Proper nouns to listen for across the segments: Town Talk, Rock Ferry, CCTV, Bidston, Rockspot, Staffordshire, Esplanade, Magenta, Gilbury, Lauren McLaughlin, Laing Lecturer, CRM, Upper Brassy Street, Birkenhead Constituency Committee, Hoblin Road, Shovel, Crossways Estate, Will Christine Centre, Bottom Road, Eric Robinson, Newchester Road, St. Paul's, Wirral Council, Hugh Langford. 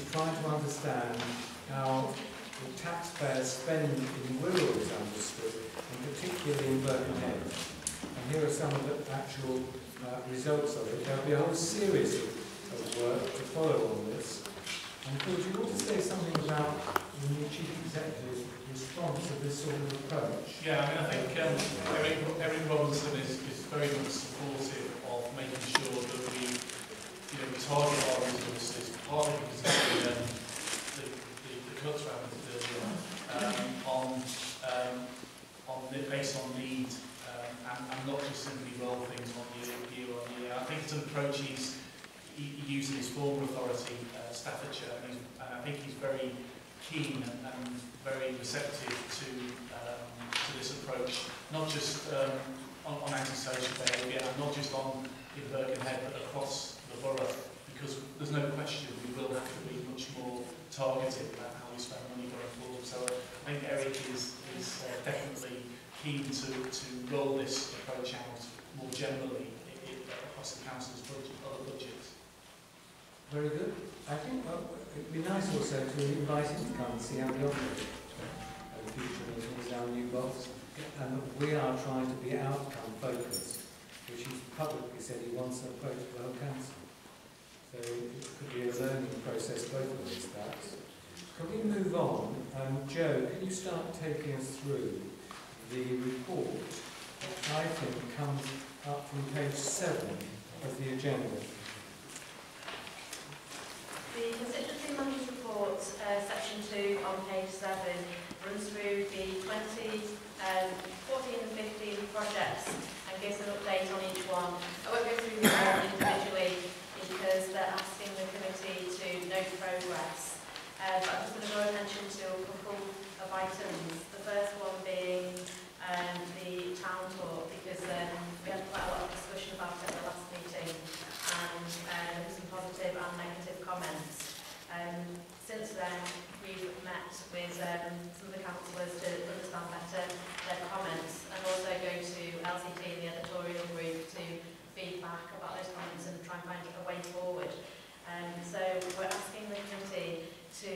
is trying to understand how the taxpayer spend in Wirral is understood, and particularly in Birkenhead. And here are some of the actual results of it. There will be a whole series of work to follow on this. And could you also say something about the new Chief Executive's response to this sort of approach? Yeah, I mean, I think Eric Robinson is very much supportive of making sure that we target our resources, partly because of the cuts we're having to do based on need and not just simply roll things on year on year. I think it's an approach he used in his former authority, Staffordshire, and I think he's very keen and very receptive to this approach, not just on antisocial behaviour, and not just in Birkenhead, but across the borough, because there's no question we will have to be much more targeted about how we spend money going forward. So I think Eric is definitely keen to roll this approach out more generally across the council's budget, other budgets. Very good. I think it would be nice also to invite him to come and see how the operating at the future meetings, our new boss, and that we are trying to be outcome focused, which he publicly said he wants to approach the whole council. So it could be a learning process, both of these parts. Can we move on? Joe, can you start taking us through the report that I think comes up from page 7 of the agenda? The Constituency Manager's Report, section 2 on page 7, runs through the 2014 and 15 projects and gives an update on each one. I won't go through them all individually because they're asking the committee to note progress. But I'm just going to draw attention to a couple of items. The first one being the Town Talk, because we had quite a lot of discussion about it at the last meeting, and there were some positive and negative comments. Since then, we've met with some of the councillors to understand better their comments, and also go to LCT and the editorial group to feedback about those comments and try and find a way forward. So we're asking the committee to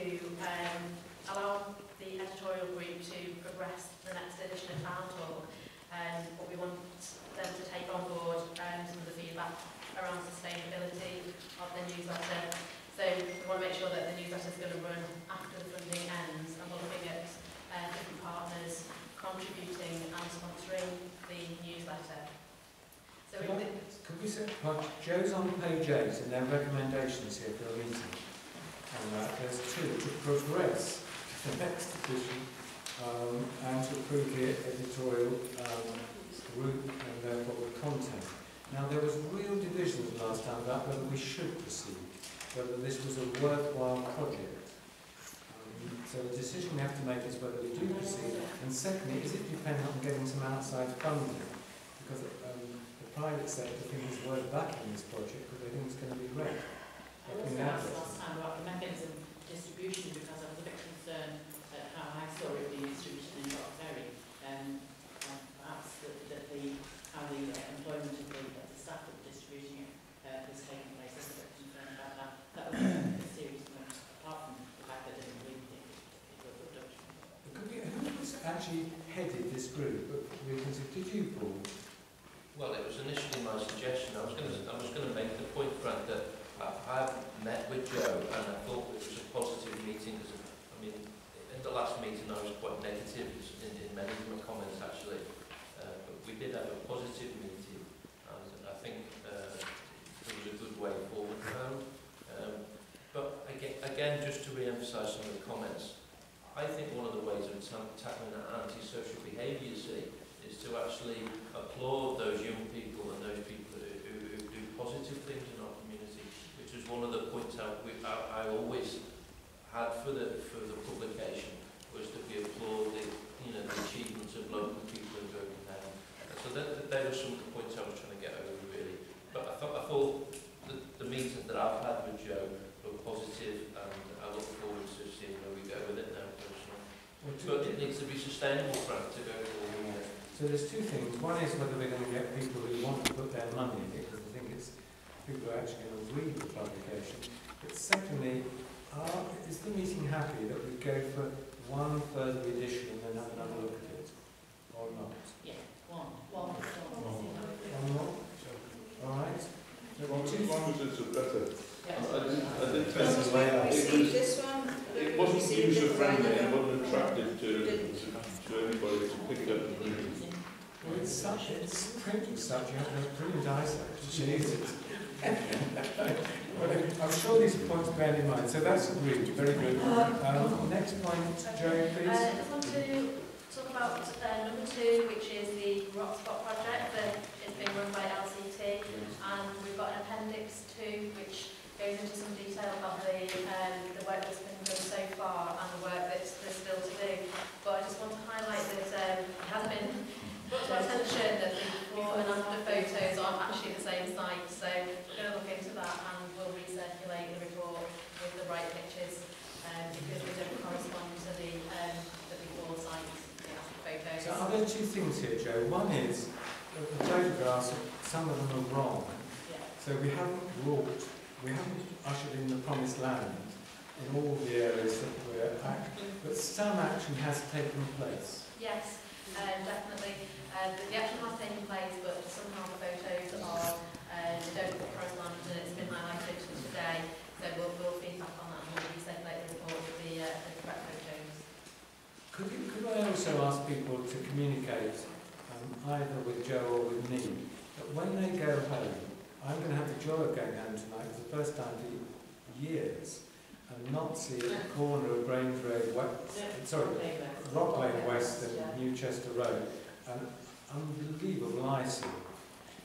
allow the editorial group to progress the next edition of Town Talk, but we want them to take on board some of the feedback around sustainability of the newsletter. So we want to make sure that the newsletter is going to run after the funding ends, and we're looking at different partners contributing and sponsoring the newsletter. So could we say, well, Joe's on page 8 and their recommendations here for a meeting. And there's two, to progress the next edition and to approve the editorial route and therefore the content. Now there was real divisions last time about whether we should proceed, whether this was a worthwhile project. So the decision we have to make is whether we do proceed, and secondly, is it dependent on getting some outside funding? Because the private sector thinks it's worth backing this project because they think it's going to be great. I was asked last time about the mechanism of distribution because I was a bit concerned at how I saw it being distributed in Rock Ferry, perhaps how the employment of the staff that were distributing it was taking place. I was a bit concerned about that. That was a serious point, apart from the fact that I didn't really think it was a production. Who was actually headed this group? Did you, Paul? Well, it was initially my suggestion. I was going to make the point, Brad, that I've met with Joe and I thought it was a positive meeting because, I mean, in the last meeting I was quite negative in many of my comments actually, but we did have a positive meeting and I think it was a good way forward now. But again, just to re-emphasise some of the comments, I think one of the ways of tackling antisocial behaviour, you see, is to actually applaud those young people and those people who do positive things in our community, which is one of the points I always had for the publication, was that we applaud the achievements of local people in Birkenhead. So they were some of the points I was trying to get over really. But I thought the meetings that I've had with Joe were positive, and I look forward to seeing where we go with it now personally. But it needs to be sustainable for us to go forward. So there's two things. One is whether we're going to get people who want to put their money in it, because I think it's people who are actually going to read the publication. But secondly, Is the meeting happy that we go for one further edition and then have another look at it? Or not? Yeah, one more? All right. It wasn't user friendly and wasn't attractive to anybody to pick up the meeting. Well, it's printing stuff, you have to have brilliant eyesight. Jesus. I'm sure these points are bear in mind, so that's agreed. Very good. Next point, Joe, please. I just want to talk about number 2, which is the Rockspot project that is being run by LCT, and we've got an appendix 2 which goes into some detail about the work that's been done so far and the work that's still to do. But I just want to highlight that it has been brought to attention that the before and after photos aren't actually the same site, so we're going to look into that and we'll recirculate the report with the right pictures because they don't correspond to the before sites, the after photos. So are there two things here, Joe? One is that the photographs, some of them are wrong. Yeah. So we haven't brought. We haven't ushered in the promised land in all the areas that we're at, but some action has taken place. Yes, definitely. The action has taken place, but somehow the photos are don't correspond, and it's been highlighted today. So we'll feedback on that and we'll circulate the report with the correct photos. Could I also ask people to communicate either with Joe or with me that when they go home, I'm going to have the joy of going home tonight for the first time in years and not see a corner of Grainford Road West, sorry, Rock Lane West and Newchester Road, an unbelievable eyesore.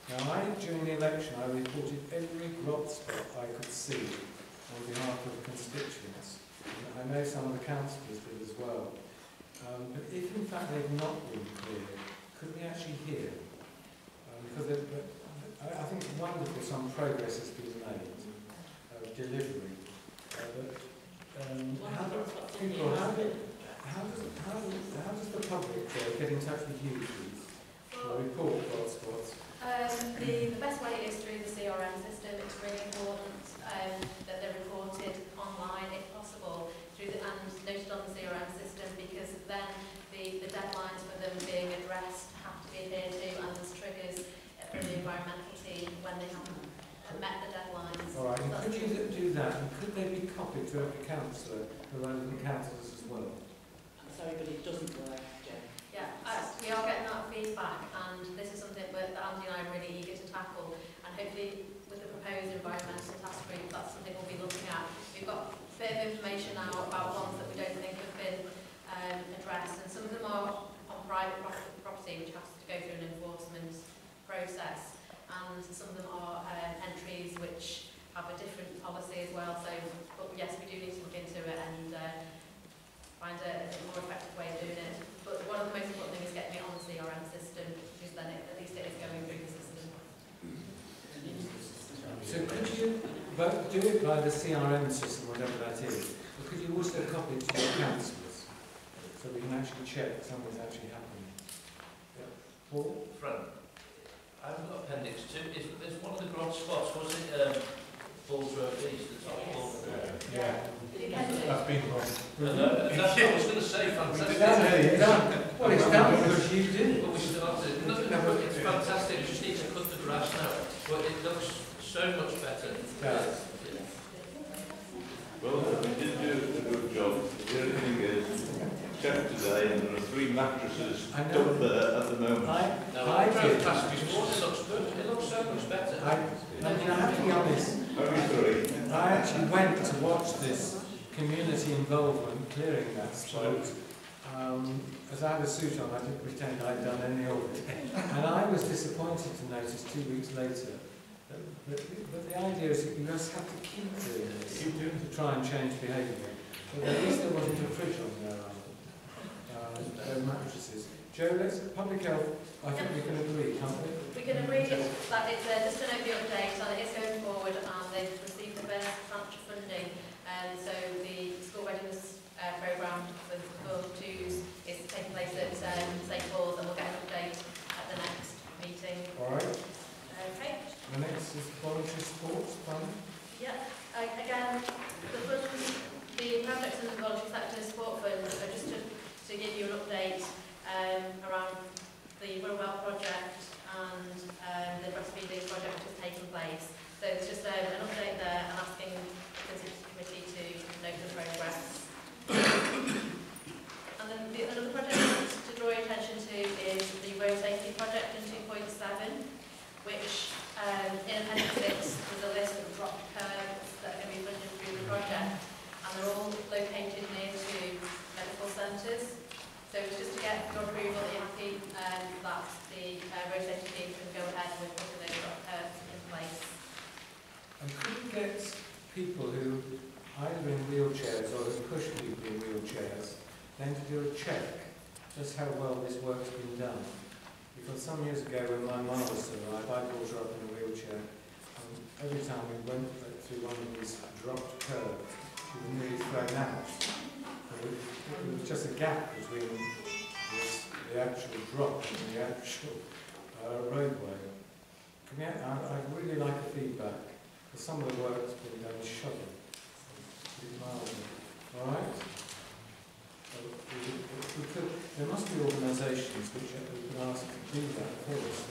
Now, during the election, I reported every rock spot I could see on behalf of the constituents. And I know some of the councillors did as well. But if in fact they've not been cleared, could we actually hear? Because I think it's wonderful some progress has been made, delivery, but how does the public get in touch with you, please? Well, report spots? The best way is through the CRM system. It's really important that they're reported online, if possible, and noted on the CRM system, because then the deadlines for them being addressed have to be adhered to, and there's triggers from the environmental team when they haven't met the deadlines. All right, and could you do that? And could they be copied to every councillor, the relevant councillors as well? I'm sorry, but it doesn't work, Jen. Yeah, we are getting that feedback, and this is something that Andy and I are really eager to tackle. And hopefully, with the proposed environmental task group, that's something we'll be looking at. We've got a bit of information now about ones that we don't think have been addressed, and some of them are on private property, which has to go through an enforcement process, and some of them are entries which have a different policy as well. So, but yes, we do need to look into it and find a more effective way of doing it. But one of the most important things is getting it on the CRM system, because then at least it is going through the system. So could you do it by the CRM system, whatever that is, but could you also copy it to your councillors so we can actually check something's actually happening? Yeah. Paul? Frank? I've got appendix 2. It's one of the gross spots, was it? Bulls Road East, the top corner there. Yeah. That's been wrong. That's what I was going to say. Fantastic. Well, it's done because you did. But we still have to. It's fantastic. You just need to cut the grass now. But it looks so much better. Yes. Yeah. Well, we did do a good job. The only thing is, checked today, and there are 3 mattresses up there at the moment. I drove past before, it looks good. It looks so much better. I mean, I have to be honest. I actually went to watch this community involvement clearing that spot. As I had a suit on, I didn't pretend I'd done any of it. And I was disappointed to notice 2 weeks later. But the idea is that you just have to keep doing this to try and change behaviour. But at least there wasn't a fridge on there. Mattresses. Joe, let's public health. I think we can agree, can't we? We can agree that it's just an overview update, and it is going forward, and they've received the first tranche of funding. So the school readiness programme for Year 2s is taking place at St. Paul's, and we'll get an update at the next meeting. All right. Okay. The next is voluntary sports. Again, the funds So it's just to get your approval in that the rotating team can go ahead with putting those perks in place. And could you get people who either in wheelchairs or who push people in wheelchairs then to do a check just how well this work's been done? Because some years ago when my mum was survived, I brought her up in a wheelchair, and every time we went through one of these dropped curves, she was nearly thrown out. There was just a gap between the actual drop and the actual roadway. I'd really like a feedback, because some of the work that's been done is Shovel. All right? There must be organisations which we can ask to do that for us,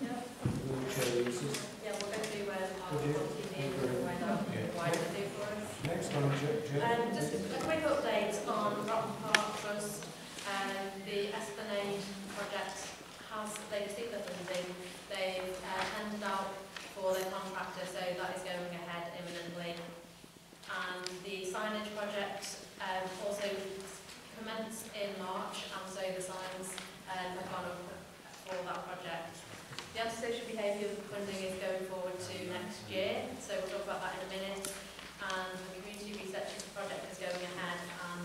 yeah. Wheelchair users. Yeah, we're going to do next one, just a quick update on Rotten Park Trust. The Esplanade project has, they received the funding, they've handed out for their contractor, so that is going ahead imminently. And the signage project also commenced in March, and so the signs have gone up for that project. The antisocial behaviour funding is going forward to next year, so we'll talk about that in a minute. And the community research project is going ahead, and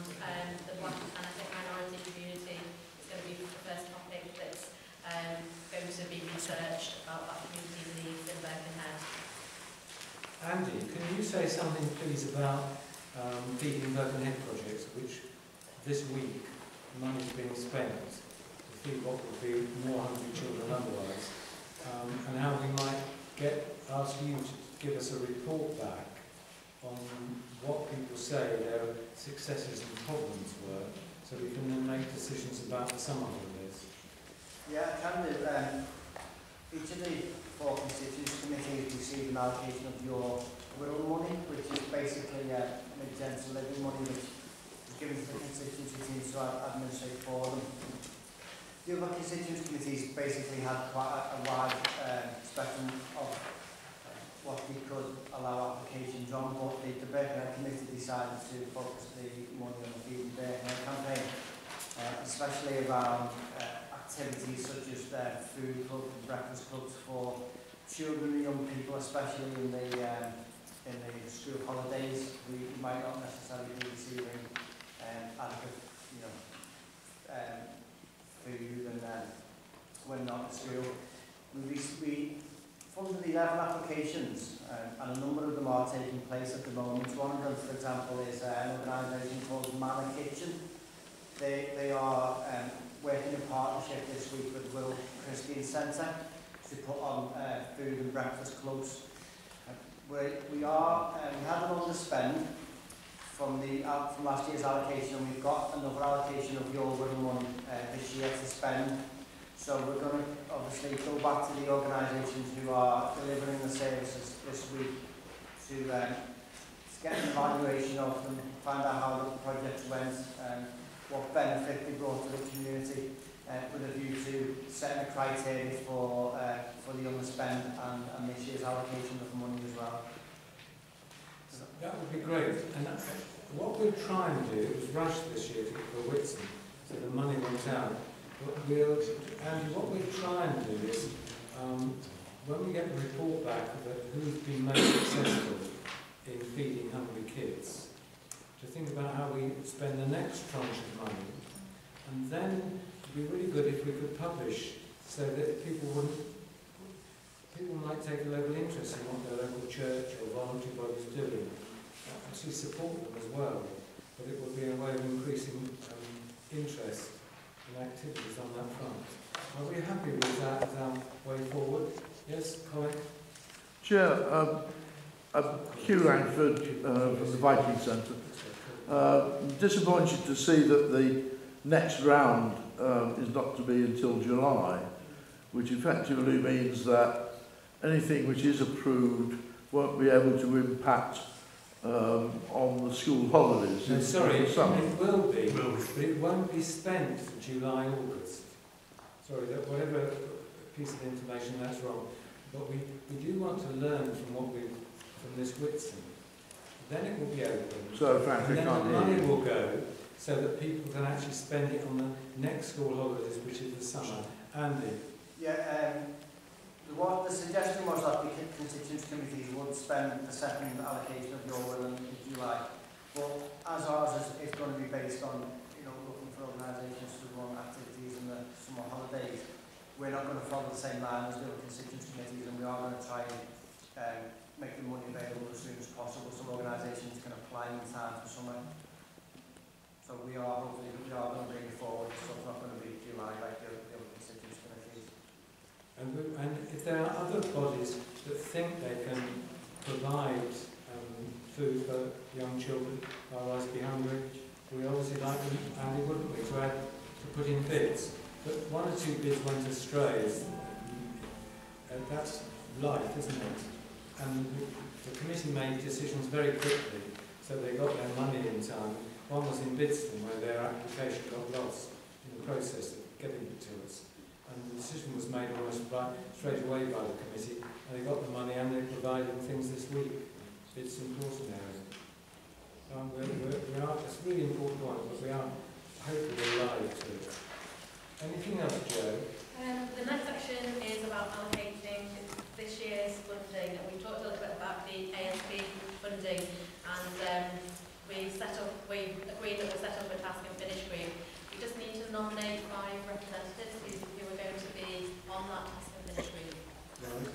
the black and ethnic minority community is going to be the first topic that's going to be researched about that community needs in Birkenhead. Andy, can you say something please about feeding Birkenhead projects, which this week money is being spent to feed what would be more hungry children otherwise, and how we might ask you to give us a report back on what people say their successes and problems were, so we can then make decisions about the sum of this. Yeah, I can do. Each of the four constituents committees receive an allocation of your Wirral money, which is basically Magenta living money which is given to the constituency teams to administrate for them. The other constituents committees basically had quite a wide spectrum of what we could allow applications on, but the Birkenhead Committee decided to focus the money on the Feeding Birkenhead campaign, especially around activities such as food clubs and breakfast clubs for children and young people, especially in the school holidays. We might not necessarily be receiving adequate, food, and when not at school. We funded 11 applications, and a number of them are taking place at the moment. One of them, for example, is an organisation called Manna Kitchen. They are working in partnership this week with Will Christine Centre to put on food and breakfast clubs. We had an underspend from last year's allocation, and we've got another allocation of your money this year to spend. So we're going to obviously go back to the organisations who are delivering the services this week to get an evaluation of them, find out how the projects went, what benefit they brought to the community, with a view to setting a criteria for the underspend and this year's allocation of money as well. So that would be great. And what we're trying to do is rush this year for Whitson, so the money went out. And what we're trying to do is, when we get the report back about who's been most successful in feeding hungry kids, to think about how we spend the next tranche of money. And then it would be really good if we could publish, so that people might take a local interest in what their local church or voluntary bodies are doing, actually support them as well. But it would be a way of increasing interest and activities on that front. Are we happy with that way forward? Yes, Colin? Chair, Hugh Langford from the Viking Centre. Disappointed to see that the next round is not to be until July, which effectively means that anything which is approved won't be able to impact on the school holidays. No, sorry, it will be, but it won't be spent for July, August. Sorry, that whatever piece of information, that's wrong. But we do want to learn from from this Whitson. Then it will be open. So, frankly, and then the money will go. so that people can actually spend it on the next school holidays, which is the summer. Andy? Yeah, the suggestion was that the Constituents Committee would spend the second allocation of your will in July, but as ours is it's going to be based on, you know, looking for organisations to run activities in the summer holidays, we're not going to follow the same line as the other Constituents Committees, and we are going to try and make the money available as soon as possible so organisations can apply in time for summer. So we are hopefully going to bring it forward, so it's not going to be July like the other Constituents Committees. And if there are other bodies that think they can provide food for young children, otherwise be hungry, we obviously like them, and we wouldn't be glad to put in bids. But one or two bids went astray, and that's life, isn't it? And the committee made decisions very quickly, so they got their money in time. One was in Bidston, where their application got lost in the process of getting it to us. And the decision was made almost straight away by the committee, and they got the money and they provided things this week. It's important area. It's a really important one, but we are hopefully alive to it. Anything else, Jo? The next section is about allocating this year's funding, and we've talked a little bit about the ASB funding, and we've agreed that we'll set up a task and finish group. We just need to nominate 5 representatives who are going to be on that task and finish group. Right.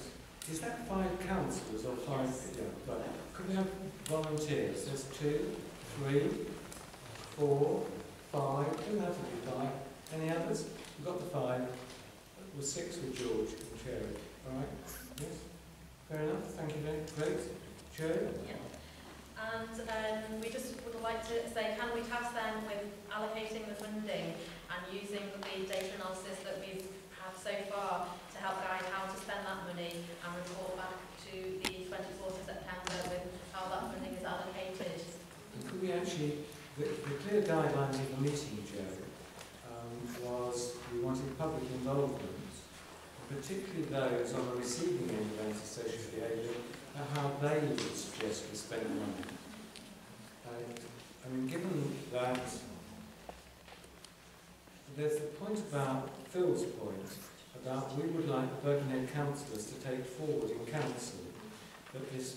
Is that 5 councillors or 5? Yes. Yeah, right. Could we have volunteers? There's 2, 3, 4, 5. Doesn't have to be 5. Any others? We've got the 5. Well, 6 with George and Cherry. All right. Yes. Fair enough. Thank you, Nick. Great. Cherry? Yeah. And we just would like to say, can we task them with allocating the funding and using the data analysis that we've had so far to help guide how to spend that money and report back to the 24th of September with how that funding is allocated? And could we actually, the clear guidelines in the meeting, Joe, was we wanted public involvement, particularly those on the receiving end of antisocial behaviour, how they would suggest we spend money. And, I mean, given that, there's the point about Phil's point about we would like the Birkenhead councillors to take forward in council that this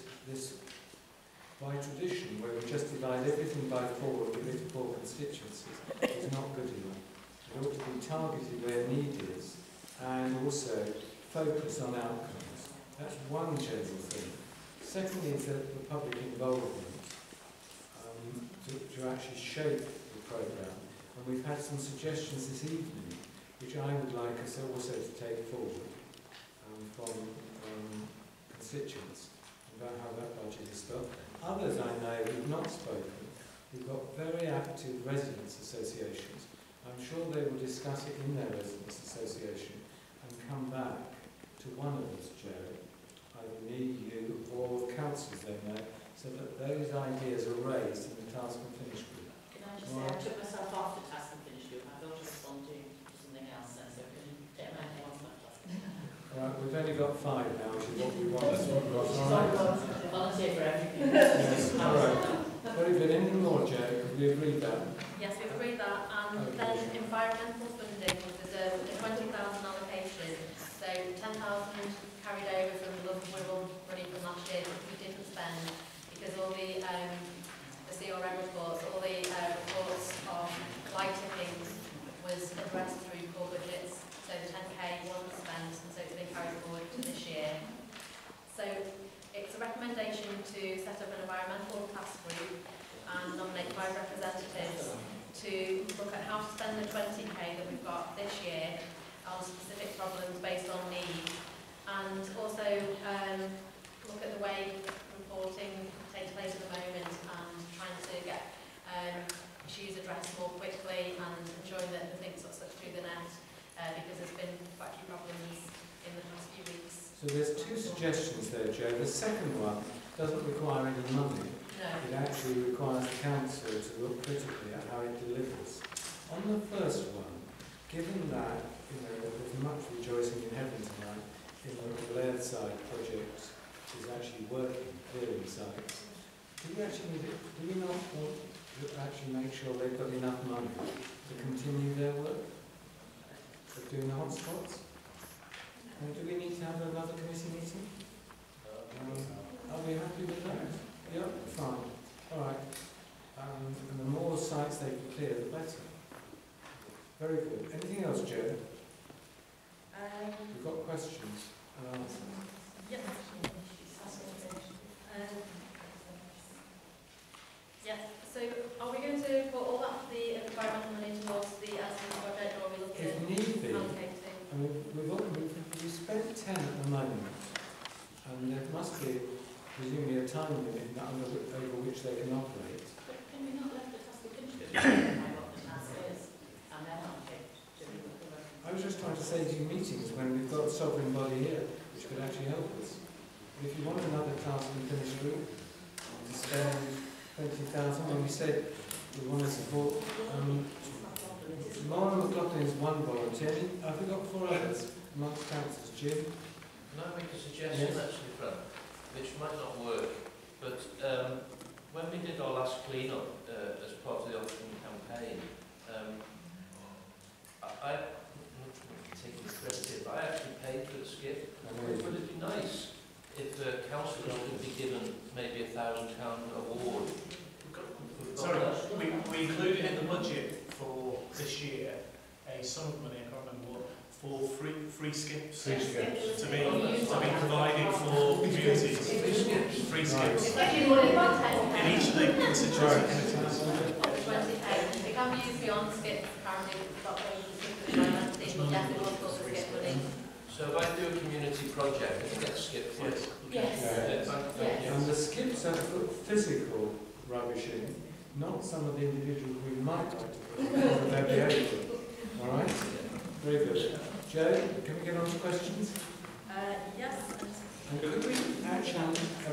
by tradition where we just divide everything by 4 and give it to 4 constituencies is not good enough. It ought to be targeted where need is and also focus on outcomes. That's one general thing. Secondly is the public involvement to actually shape the programme. And we've had some suggestions this evening which I would like us also to take forward from constituents about how that budget is spent. Others I know who've not spoken, who've got very active residents' associations. I'm sure they will discuss it in their residents' association and come back to one of us, Joe, either me, you, or councils they know, so that those ideas are raised in the task and finish group. Can I just say, I took myself off the task and finish group. I thought I was on doing something else, so I couldn't get my head off that task. Right, we've only got 5 now, which is what we want. I volunteer for everything. Yes, all right. Very good. Anything more, Joe? Could we agree that? Yes, we've agreed that. And okay. Then environmental funding, there's a 20,000 allocation. So 10,000 carried over from the Wirral money from last year that we didn't spend because all the CRM reports, all the reports of lighting things was addressed through core budgets. So the 10k wasn't spent, and so it's been carried forward to this year. So it's a recommendation to set up an environmental task group and nominate 5 representatives to look at how to spend the 20k that we've got this year on specific problems based on need, and also look at the way reporting takes place at the moment and trying to get issues addressed more quickly and ensuring that the things are slipped through the net because there's been quite a few problems in the past few weeks. So there's 2 suggestions there, Joe. The second one doesn't require any money. It actually requires the council to look critically at how it delivers. On the first one, given that there's much rejoicing in heaven tonight, the Blairside project is actually working, clearing sites, Do we not want to actually make sure they've got enough money to continue their work of doing the hotspots? And do we need to have another committee meeting? Are we happy with that? Yeah, fine. All right. And the more sites they can clear, the better. Very good. Anything else, Joe? We've got questions and answers. Yes. Yes. So, are we going to put all that the environmental money towards the asset project, or are we looking at allocating? I mean, we've spent 10 at the moment, and there must be presumably a time limit over which they can operate. But can we not let the task continue? I was just trying to save you meetings when we've got a sovereign body here, which could actually help us. If you want another task and finish group, to spend 20,000, when we said we want to support. Lauren McLaughlin is one volunteer. Have we got 4 others? Amongst councillors, Jim? Can I make a suggestion, yes, actually, Fran, which might not work, but when we did our last clean-up as part of the auction campaign, I actually paid for the skip. Would it be nice if the council could be given maybe £1,000 award? Sorry, we included in the budget for this year a sum of money, I can't remember what, for free skips. Free skips. To be provided for communities. Free skips. In each of the constituencies. It can be used beyond skips, apparently, so if I do a community project, it gets skipped. Yes. Yes. Yes. Yes. And the skips are physical rubbishing, not some of the individuals we might like to put on their behaviour. All right? Very good. Joe, can we get on to questions? Yes. And could we actually,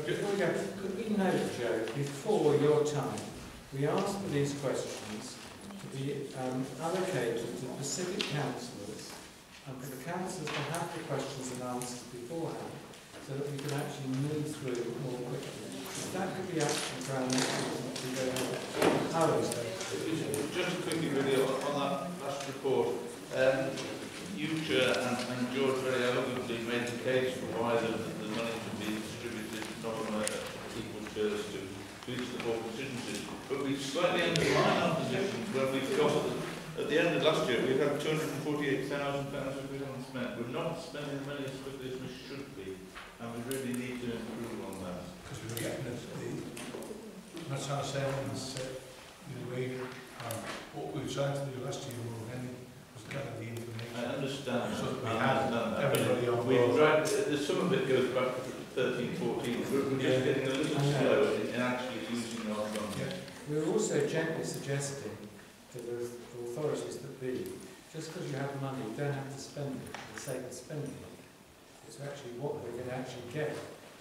before we go, could we note, Joe, before your time, we asked for these questions to be allocated to specific councillors, and for the councillors to have the questions and answers beforehand, so that we can actually move through more quickly. That could be action for our next meeting. How is that? Just quickly, really, on that last report, you, Chair, and George very elegantly made the case for why the money should be distributed not on equal shares to each of the 4 constituencies. But we slightly underline our position when we forgot that at the end of last year we had £248,000 that we haven't spent. We're not spending the money as quickly as we should be, and we really need to improve on that. Because we're getting the that's ourselves in the way what we were trying to do last year more than was gather the information. I understand. So we had done that. There's some of it goes back to 13, 14. We're just getting a little slow in actually using our funds. Yeah. We're also gently suggesting to the authorities that be, just because you have money, you don't have to spend it for the sake of spending it. It's actually what we're going to actually get.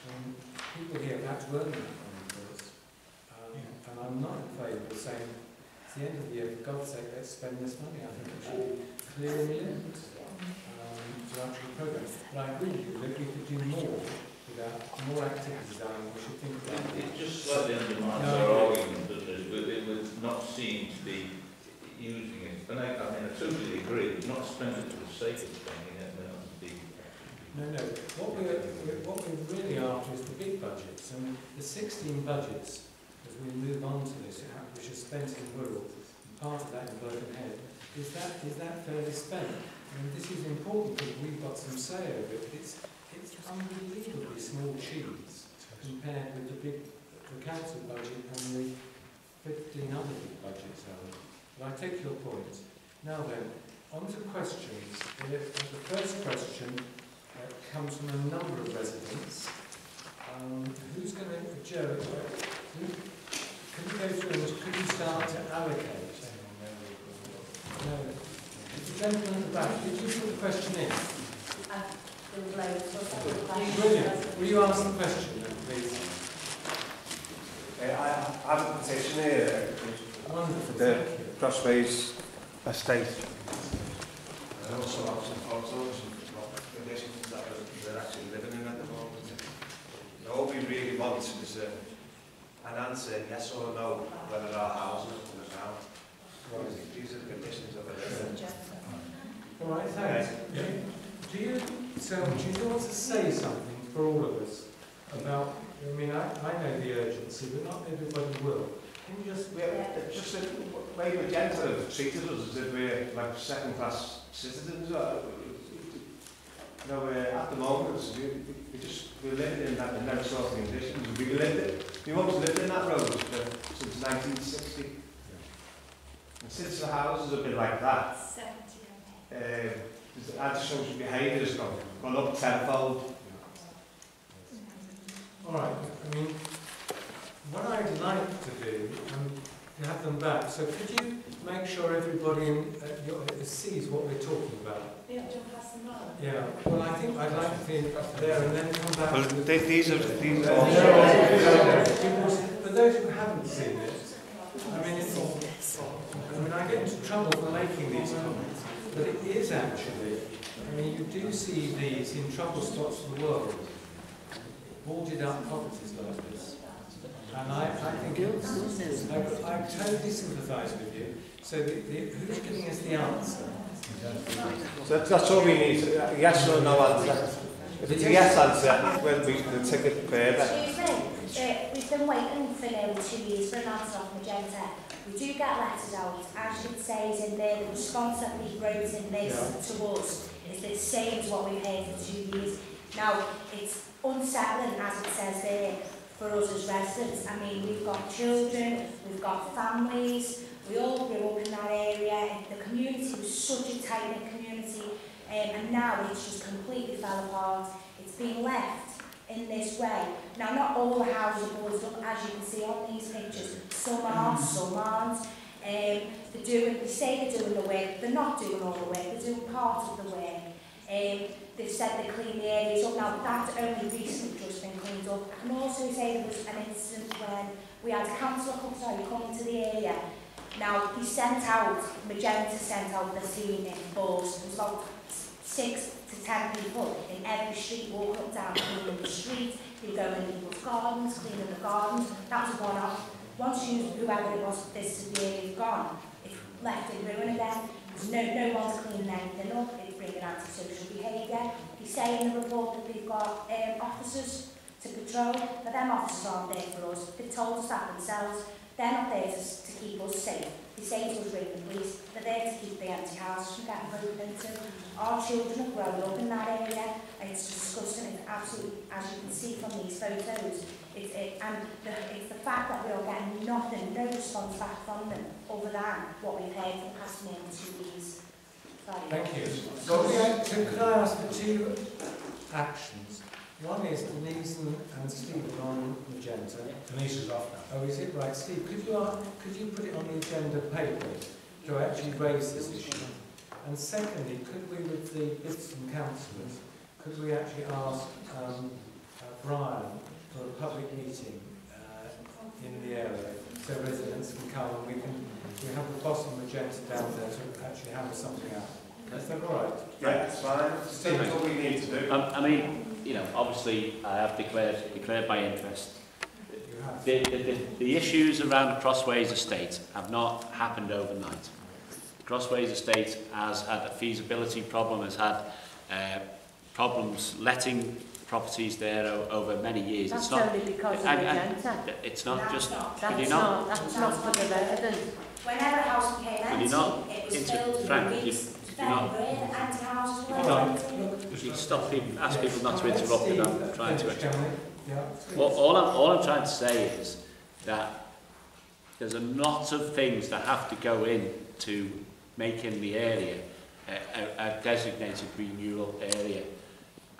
And people here perhaps weren't that money for us. And I'm not in favour of saying, it's the end of the year, for God's sake, let's spend this money. I think it should be clear in the end to actually progress. But I agree with you that we could do more. More activities down, we should think about it. It just slightly undermines our argument that it was not seen to be using it. And I mean, I totally agree, we've not spent it for the sake of spending it. No. What we're really after is the big budgets. I mean, the 16 budgets, as we move on to this, which is spent in Wirral, and part of that in Birkenhead, is that fairly spent? I mean, this is important because we've got some say over it. It's unbelievably small cheese compared with the council budget and the 15 other big budgets. But I take your point. Now then, on to questions. The first question comes from a number of residents. Who's going to, Joe, can you go through and could you start to allocate? No. The gentleman at the back, did you put the question in? Brilliant. Will you ask the question then, please? I have a petition here. Wonderful. The Crossways Estate. And also have some thoughts on some conditions that they're actually living in at the moment. All we really want is an answer, yes or no, whether our houses come down. Well, these are the conditions of the all right, thanks. Yeah. Do you want to say something for all of us about? I mean, I know the urgency, but not everybody will. Can you just? Just the way Magenta have treated us as if we're like second-class citizens. You know, at the moment, we're living in that sort of conditions. We've lived it. We've always lived in that road since 1960. Yeah. And since the houses have been like that, the antisocial behaviour has gone up tenfold. Yeah. All right. I mean, what I'd like to do, to have them back. So could you make sure everybody sees what we're talking about? Yeah, well, I think I'd like to be there and then come back. Well, for those who haven't seen it, I get into trouble for making these comments, but it is actually, you do see these in trouble spots of the world, boarded up properties like this. And I think I totally sympathise with you. So who's giving us the answer? So that's all we need, yes or no answer. If it's a yes answer, then we can take it further. We've been waiting for now 2 years for an answer off Magenta. We do get letters out. I should say is in there, the response that we wrote in this to us is the same as what we've heard for 2 years. Now, it's unsettling, as it says there, for us as residents. I mean, we've got children, we've got families, we all grew up in that area. The community was such a tight-knit community, and now it's just completely fell apart. It's been left in this way. Now, not all the houses are boarded up, as you can see on these pictures. Some are, some aren't. They say they're doing the work, they're not doing all the work, they're doing part of the work. They've said they clean the areas up. Now, that's only recently just been cleaned up. I can also say there was an incident when we had a councillor come to the area. Now, he sent out, Magenta sent out the scene in Bulls. There was about 6 to 10 people in every street walking up down, cleaning the street. They were going in people's gardens, cleaning the gardens. That was one-off. Once you, whoever it was, this is the area gone. It's left in ruin again. No one's cleaning anything up. Bringing antisocial behaviour. You say in the report that we've got officers to patrol, but them officers aren't there for us. They've told us that themselves. They're not there to keep us safe. They say to us ring the police. They're there to keep the empty houses from getting broken into. Our children have grown up in that area, and it's disgusting. It's absolutely, as you can see from these photos, it's the fact that we are getting nothing, no response back from them, other than what we've heard for the past 2 years. Thank you. So could I ask for 2 actions? One is Denise and Steve on Magenta. Denise is off now. Oh, is it? Right, Steve, could you put it on the agenda paper to actually raise this issue? And secondly, could we, with the Bidston councillors, could we actually ask Brian for a public meeting in the area so residents can come and we can... We have the Boston Magenta down there to actually have something out. Is that all right? Yeah, it's fine. Still what we need to do. I mean, you know, obviously I have declared my interest. You have. The issues around Crossways Estate have not happened overnight. Crossways Estate has had a feasibility problem, has had problems letting properties there over many years. That's only because of Magenta. It's not just... That's not for the residents. Whenever a house became empty, it was filled with weeks. You stop people, ask people not to interrupt me. I'm trying to explain. Well, all I'm trying to say is that there's a lot of things that have to go in to making the area a designated renewal area.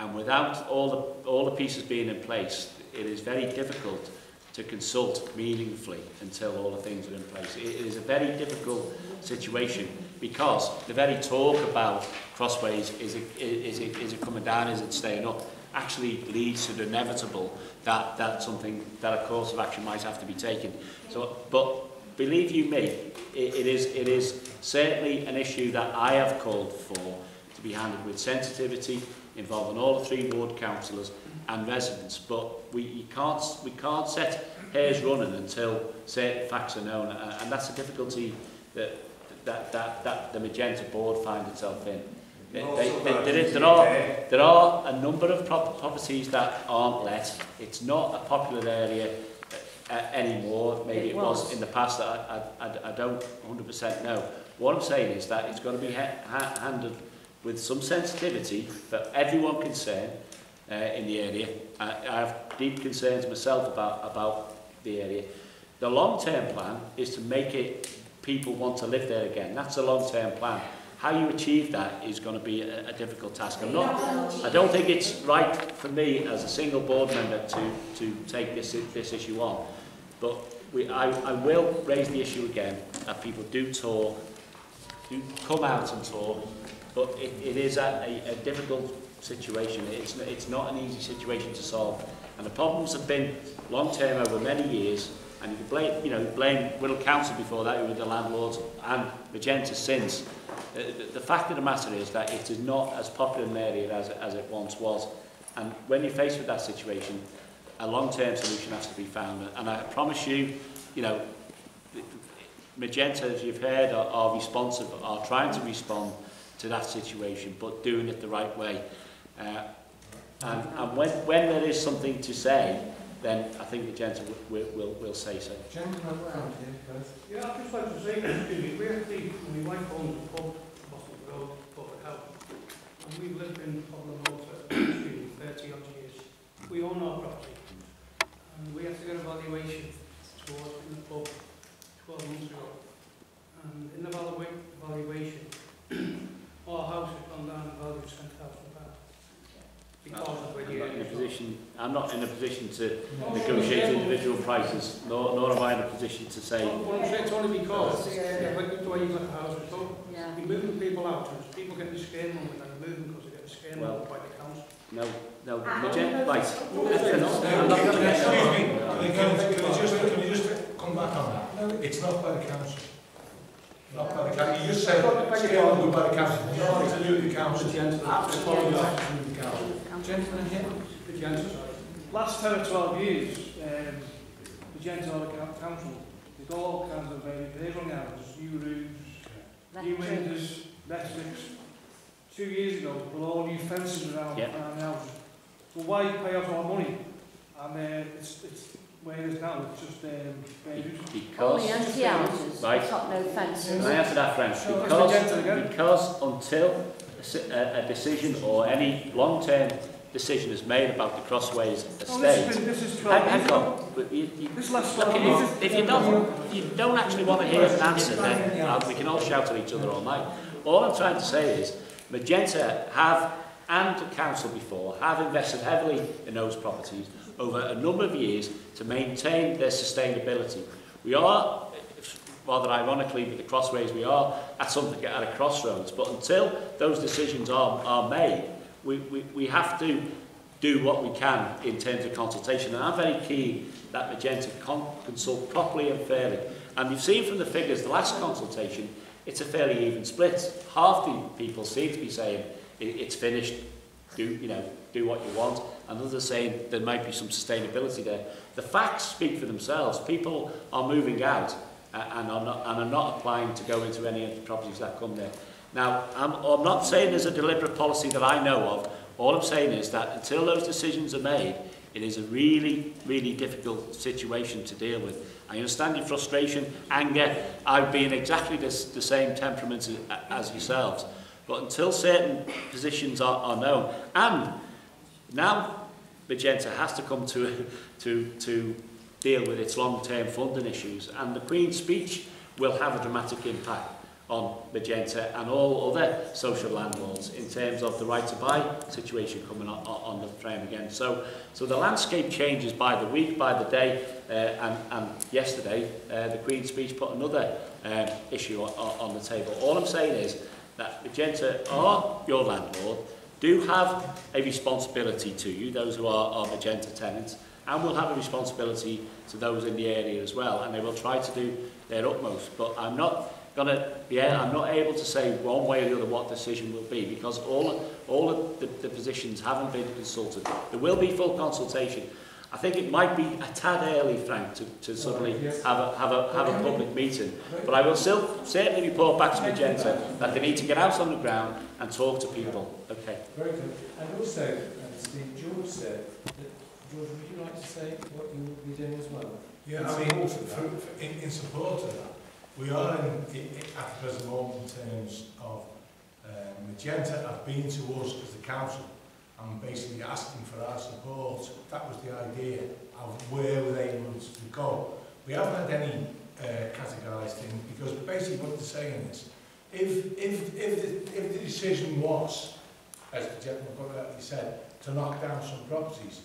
And without all the pieces being in place, it is very difficult to consult meaningfully until all the things are in place. It is a very difficult situation because the very talk about Crossways, is it coming down, is it staying up, actually leads to the inevitable that a course of action might have to be taken. So, but believe you me, it is certainly an issue that I have called for to be handled with sensitivity, involving all the 3 ward councillors and residents, but we can't set hair's running until certain facts are known, and that's the difficulty that the Magenta board finds itself in. There are a number of properties that aren't let. It's not a popular area anymore. Maybe it was in the past. I don't 100% know. What I'm saying is that it's going to be handled with some sensitivity for everyone concerned in the area. I have deep concerns myself about the area. The long-term plan is to make it people want to live there again. That's a long-term plan. How you achieve that is going to be a difficult task. I don't think it's right for me as a single board member to take this issue on. But I will raise the issue again that people do talk, do come out and talk. But it is a difficult situation. It's not an easy situation to solve. And the problems have been long term over many years. And you can blame, blame Wirral Council before that, who were the landlords, and Magenta since. The fact of the matter is that it is not as popular an area as it once was. And when you're faced with that situation, a long-term solution has to be found. And I promise you, Magenta, as you've heard, are responsive, are trying to respond to that situation, but doing it the right way. And when there is something to say, then I think the gentleman will say so. Gentleman around here first. Yeah, I'd just like to say, we're thieves and we went home to the pub, Bottom Road, public health. And we've lived in Hoblin Road for 30 odd years. We own our property. And we had to get a valuation in the pub 12 months ago. And in the valuation, our house had gone down in value £10,000. I'm not in a position to negotiate individual prices, nor am I in a position to say... Well, it's only because the way you got the house at all. You're moving people out, and people get the scare money, and they're moving because they get the scare money by the council. No, Magenta, right. Can you just come back on that? No, it's not by the council. Not by the council. You just said scare money by the council. It's not to do with the council. Absolutely not to do with the council. Gentleman here. Magenta. Last 10 or 12 years, Magenta Council, they've got all kinds of repairs on the houses, new roofs, new windows, electrics. 2 years ago, they put all new fences around the houses. So why pay off our money? And it's where it is now, it's just because only empty houses, right. Got no fences. I answer that, French. Because until a decision or any long-term decision is made about the Crossways Estate. If you don't actually want to hear an answer, then we can all shout at each other all night. All I'm trying to say is Magenta have, and the council before, have invested heavily in those properties over a number of years to maintain their sustainability. We are, rather ironically, with the Crossways, we are at a crossroads. But until those decisions are made, we have to do what we can in terms of consultation. And I'm very keen that Magenta consult properly and fairly. And you've seen from the figures, the last consultation, it's a fairly even split. Half the people seem to be saying it's finished, do what you want. And others saying there might be some sustainability there. The facts speak for themselves. People are moving out. And are not applying to go into any of the properties that come there. Now, I'm not saying there's a deliberate policy that I know of. All I'm saying is that until those decisions are made, it is a really, really difficult situation to deal with. I understand your frustration, anger. I've been exactly the same temperament as yourselves. But until certain positions are known, and now Magenta has to come to deal with its long-term funding issues, and the Queen's Speech will have a dramatic impact on Magenta and all other social landlords in terms of the right to buy situation coming on the frame again. So the landscape changes by the week, by the day, and yesterday the Queen's Speech put another issue on the table. All I'm saying is that Magenta are your landlord, do have a responsibility to you, those who are Magenta tenants, and will have a responsibility to those in the area as well, and they will try to do their utmost. But I'm not able to say one way or the other what decision will be, because all of the positions haven't been consulted. There will be full consultation. I think it might be a tad early, Frank, to suddenly have a public meeting. But I will still certainly report back to Magenta that they need to get out on the ground and talk to people. Okay. Very good. And also, Steve, George said, George, would you like to say what you would be doing as well? Yeah, I mean, in support of that, we are at the present moment in terms of Magenta have been to us as the council and basically asking for our support. That was the idea of where were they wanted to go. We haven't had any categorised thing, because basically what they're saying is, if the decision was, as the gentleman correctly said, to knock down some properties,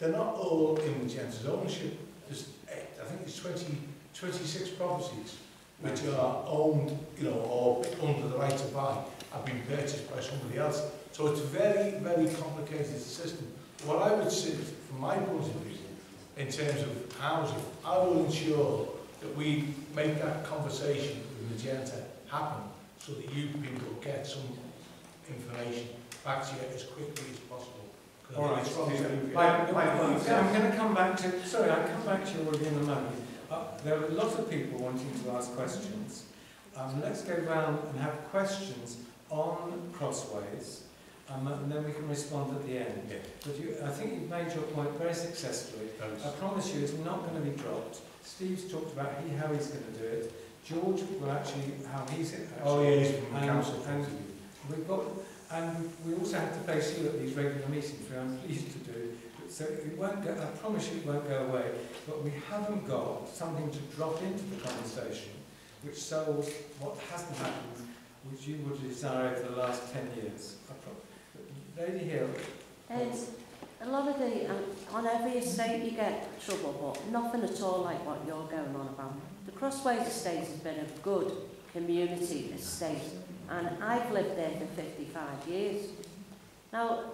they're not all in Magenta's ownership. There's, I think it's 26 properties which are owned, you know, or under the right to buy, have been purchased by somebody else. So it's a very, very complicated system. What I would say, from my point of view, in terms of housing, I will ensure that we make that conversation with Magenta happen so that you people get some information back to you as quickly as possible. All right, I'm going to come back to, sorry, I'll come back to you in a moment. There are a lot of people wanting to ask questions. Let's go round and have questions on Crossways, and then we can respond at the end. Yeah. But I think you've made your point very successfully. Thanks. I promise you it's not going to be dropped. Steve's talked about how he's going to do it. George will actually, how he's going to do it. Oh, yeah, he's from the council. And we also have to face you at these regular meetings, which I'm pleased to do. So it won't go, I promise you it won't go away, but we haven't got something to drop into the conversation which solves what hasn't happened, which you would desire over the last 10 years. Lady Hill. A lot of the, on every estate you get trouble, but nothing at all like what you're going on about. The Crossways Estate has been a good community estate, and I've lived there for 55 years. Now,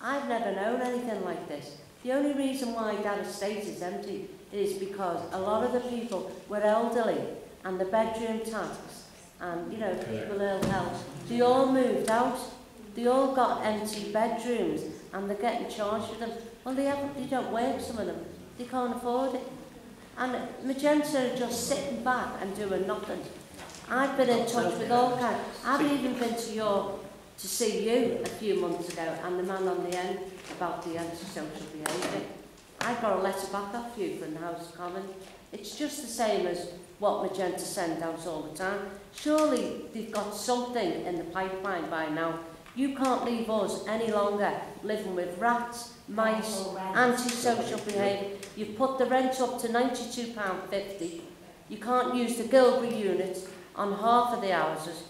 I've never known anything like this. The only reason why that estate is empty is because a lot of the people were elderly, and the bedroom tax, and, you know, people ill health, they all moved out. They all got empty bedrooms, and they're getting charged for them. Well, they don't work, some of them. They can't afford it. And Magenta are just sitting back and doing nothing. I've been in touch with all kinds. I've even been to see you a few months ago, and the man on the end about the antisocial behaviour. I got a letter back off you from the House of Commons. It's just the same as what Magenta send out all the time. Surely they've got something in the pipeline by now. You can't leave us any longer living with rats, mice, antisocial behaviour. You've put the rent up to £92.50. You can't use the Gilbury units on half of the houses.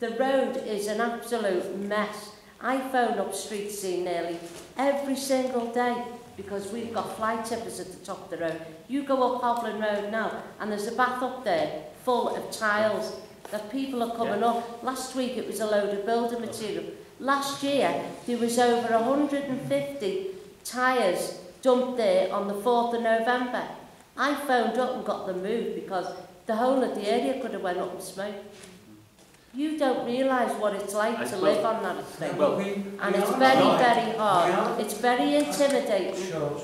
The road is an absolute mess. I phone up Street Scene nearly every single day, because we've got fly tippers at the top of the road. You go up Hoblin Road now, and there's a bath up there full of tiles that people are coming up. Last week it was a load of building material. Last year there was over 150 tyres dumped there on the 4th of November. I phoned up and got them moved, because the whole of the area could have went up in smoke. You don't realise what it's like to live on that estate. Well, and it's very, very hard. It's very intimidating. Sure.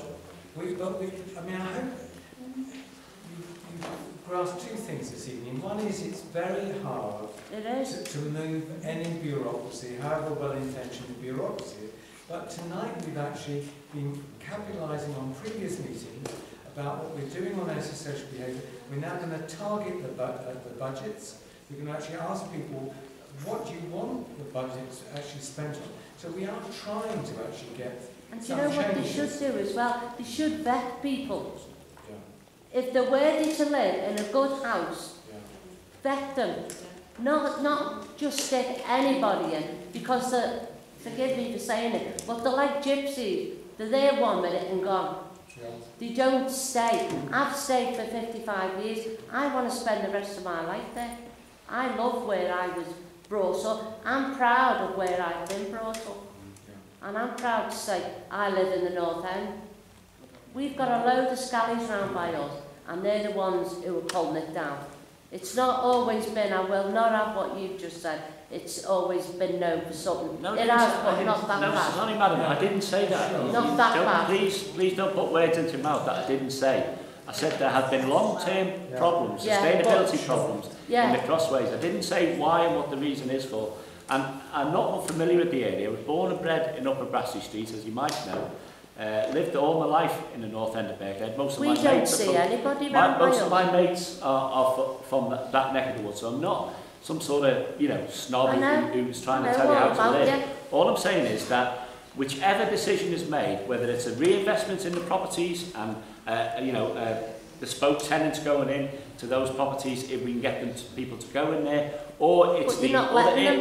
I mean, I hope you grasp two things this evening. One is it's very hard to remove any bureaucracy, however well-intentioned bureaucracy. But tonight we've actually been capitalising on previous meetings about what we're doing on antisocial behaviour. We're now going to target the budgets. We can actually ask people, what do you want the budget actually spent on? So we are trying to actually get and some changes. And you know what they should do as well? They should vet people. Yeah. If they're worthy to live in a good house, vet them. Not just stick anybody in, because they're, forgive me for saying it, but they're like gypsies. They're there one minute and gone. Yeah. They don't stay. I've stayed for 55 years. I want to spend the rest of my life there. I love where I was brought up. I'm proud of where I've been brought up. And I'm proud to say I live in the North End. We've got a load of scallies round by us, and they're the ones who are pulling it down. It's not always been, I will not have what you've just said, it's always been known for something. No, it has, but not that bad. Sorry, madam, I didn't say that. Not that bad. Please don't put words into your mouth that I didn't say. I said there have been long-term problems, sustainability problems in the Crossways. I didn't say why and what the reason is for. And I'm not unfamiliar with the area. I was born and bred in Upper Brassy Street, as you might know. Lived all my life in the north end of Birkhead. Most of my mates are from that neck of the woods, so I'm not some sort of, you know, snob who's trying to tell you how to live. All I'm saying is that whichever decision is made, whether it's a reinvestment in the properties and bespoke tenants going in to those properties, if we can get them to, people to go in there, or it's the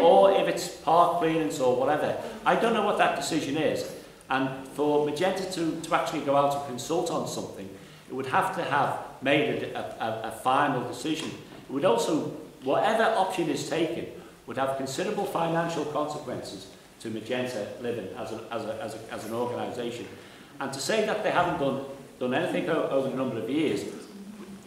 or if it's park clearance or whatever. I don't know what that decision is. And for Magenta to actually go out and consult on something, it would have to have made a final decision. It would also, whatever option is taken, would have considerable financial consequences to Magenta Living as an organisation. And to say that they haven't done anything over a number of years,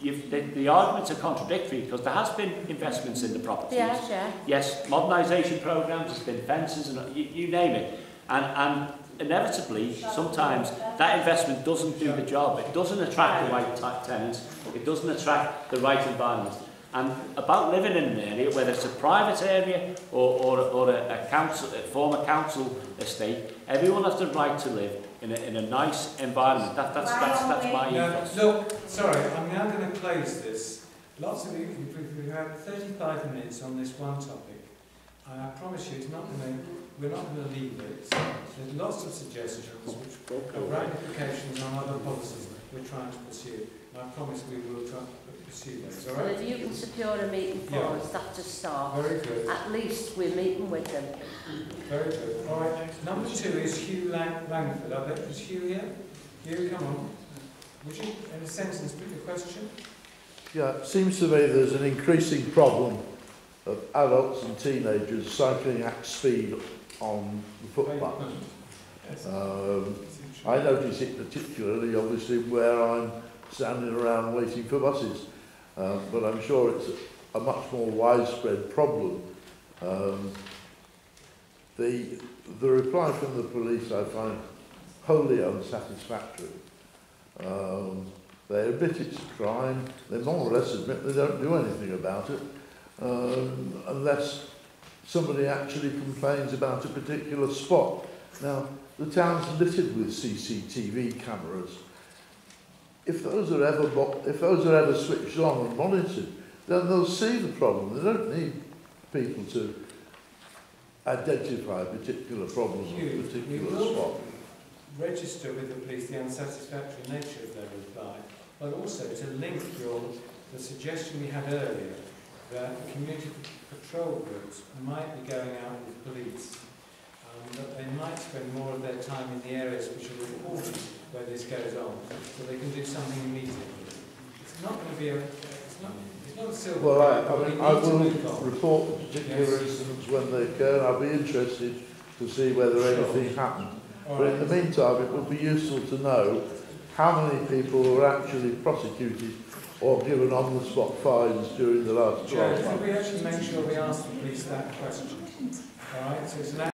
the arguments are contradictory, because there has been investments in the properties. Yeah, yeah. Yes, modernisation programmes, there's been fences, and you name it. And inevitably, sometimes that investment doesn't do the job. It doesn't attract the right type tenants. It doesn't attract the right environment. And about living in an area, whether it's a private area or a council, a former council estate, everyone has the right to live in a nice environment. That's my interest. No, sorry, I'm now going to close this. Lots of you, we've had 35 minutes on this one topic. And I promise you, it's not going to. We're not going to leave it. There's lots of suggestions which have ramifications on other policies we're trying to pursue. And I promise we will try to pursue those. All right? Well, if you can secure a meeting for us, that's a start. Very good. At least we're meeting with them. Very good. All right. Number two is Hugh Langford. I bet there's Hugh here. Hugh, come on. Would you, in a sentence, put your question? Yeah, it seems to me there's an increasing problem of adults and teenagers cycling at speed on the footpath. I notice it particularly, obviously, where I'm standing around waiting for buses, but I'm sure it's a much more widespread problem. The reply from the police I find wholly unsatisfactory. They admit it's a crime, they more or less admit they don't do anything about it, unless somebody actually complains about a particular spot. Now, the town's littered with CCTV cameras. If those are ever switched on and monitored, then they'll see the problem. They don't need people to identify a particular problem or a particular spot. Register with the police the unsatisfactory nature of their reply, but also to link the suggestion we had earlier that community patrol groups might be going out with police, that they might spend more of their time in the areas which are reported where this goes on, so they can do something immediately. It's not going to be a... It's not a silver... Well, I will report particular incidents when they occur, and I'll be interested to see whether anything happened. All but in the meantime, it would be useful to know how many people were actually prosecuted or given on-the-spot fines during the last 12 months. Joe, can we actually make sure we ask the police that question? All right, so it's an